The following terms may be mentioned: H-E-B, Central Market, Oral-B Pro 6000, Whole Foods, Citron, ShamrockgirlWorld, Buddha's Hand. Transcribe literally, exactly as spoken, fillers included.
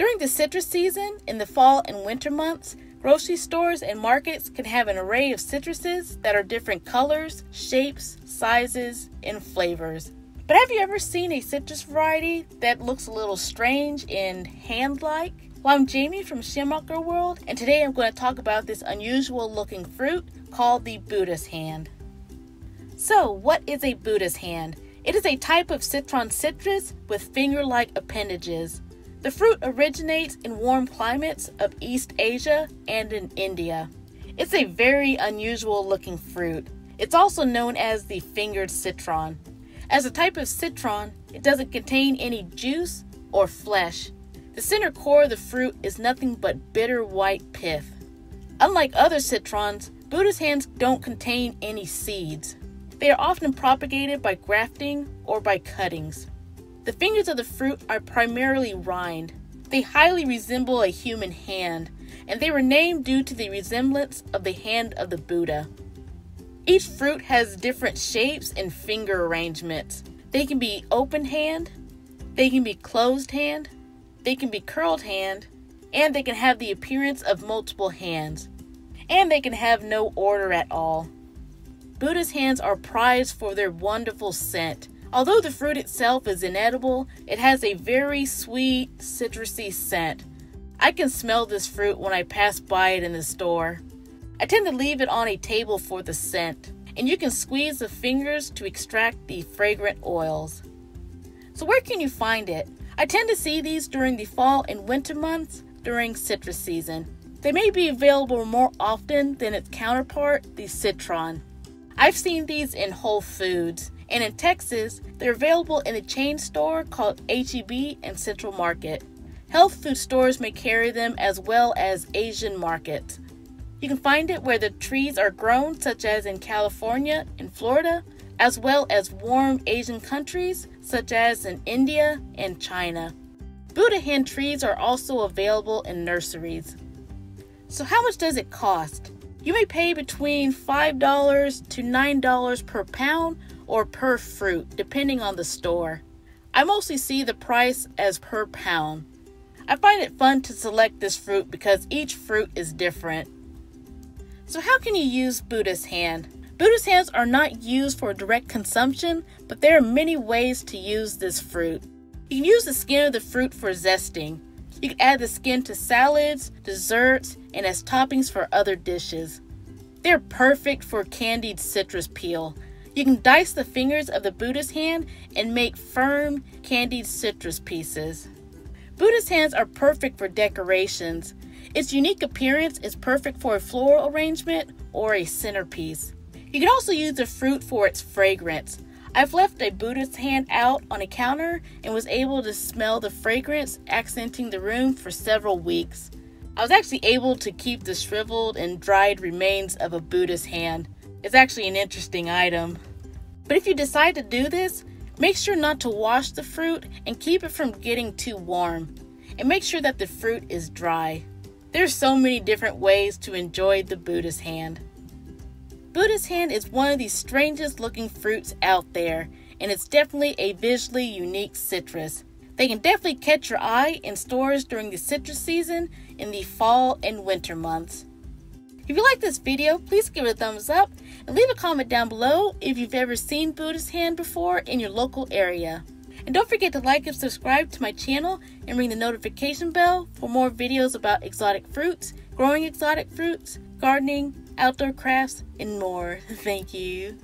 During the citrus season, in the fall and winter months, grocery stores and markets can have an array of citruses that are different colors, shapes, sizes, and flavors. But have you ever seen a citrus variety that looks a little strange and hand-like? Well, I'm Jamie from ShamrockgirlWorld, and today I'm going to talk about this unusual looking fruit called the Buddha's hand. So, what is a Buddha's hand? It is a type of citron citrus with finger-like appendages. The fruit originates in warm climates of East Asia and in India. It's a very unusual looking fruit. It's also known as the fingered citron. As a type of citron, it doesn't contain any juice or flesh. The center core of the fruit is nothing but bitter white pith. Unlike other citrons, Buddha's hands don't contain any seeds. They are often propagated by grafting or by cuttings. The fingers of the fruit are primarily rind. They highly resemble a human hand, and they were named due to the resemblance of the hand of the Buddha. Each fruit has different shapes and finger arrangements. They can be open hand, they can be closed hand, they can be curled hand, and they can have the appearance of multiple hands. And they can have no order at all. Buddha's hands are prized for their wonderful scent. Although the fruit itself is inedible, it has a very sweet, citrusy scent. I can smell this fruit when I pass by it in the store. I tend to leave it on a table for the scent, and you can squeeze the fingers to extract the fragrant oils. So where can you find it? I tend to see these during the fall and winter months during citrus season. They may be available more often than its counterpart, the citron. I've seen these in Whole Foods, and in Texas, they're available in a chain store called H E B and Central Market. Health food stores may carry them as well as Asian markets. You can find it where the trees are grown, such as in California and Florida, as well as warm Asian countries, such as in India and China. Buddha hand trees are also available in nurseries. So how much does it cost? You may pay between five dollars to nine dollars per pound or per fruit, depending on the store. I mostly see the price as per pound. I find it fun to select this fruit because each fruit is different. So how can you use Buddha's hand? Buddha's hands are not used for direct consumption, but there are many ways to use this fruit. You can use the skin of the fruit for zesting. You can add the skin to salads, desserts, and as toppings for other dishes. They're perfect for candied citrus peel. You can dice the fingers of the Buddha's hand and make firm, candied citrus pieces. Buddha's hands are perfect for decorations. Its unique appearance is perfect for a floral arrangement or a centerpiece. You can also use the fruit for its fragrance. I've left a Buddha's hand out on a counter and was able to smell the fragrance accenting the room for several weeks. I was actually able to keep the shriveled and dried remains of a Buddha's hand. It's actually an interesting item. But if you decide to do this, make sure not to wash the fruit and keep it from getting too warm. And make sure that the fruit is dry. There's so many different ways to enjoy the Buddha's hand. Buddha's hand is one of the strangest looking fruits out there, and it's definitely a visually unique citrus. They can definitely catch your eye in stores during the citrus season in the fall and winter months. If you like this video, please give it a thumbs up and leave a comment down below if you've ever seen Buddha's hand before in your local area. And don't forget to like and subscribe to my channel and ring the notification bell for more videos about exotic fruits, growing exotic fruits, gardening, outdoor crafts, and more. Thank you.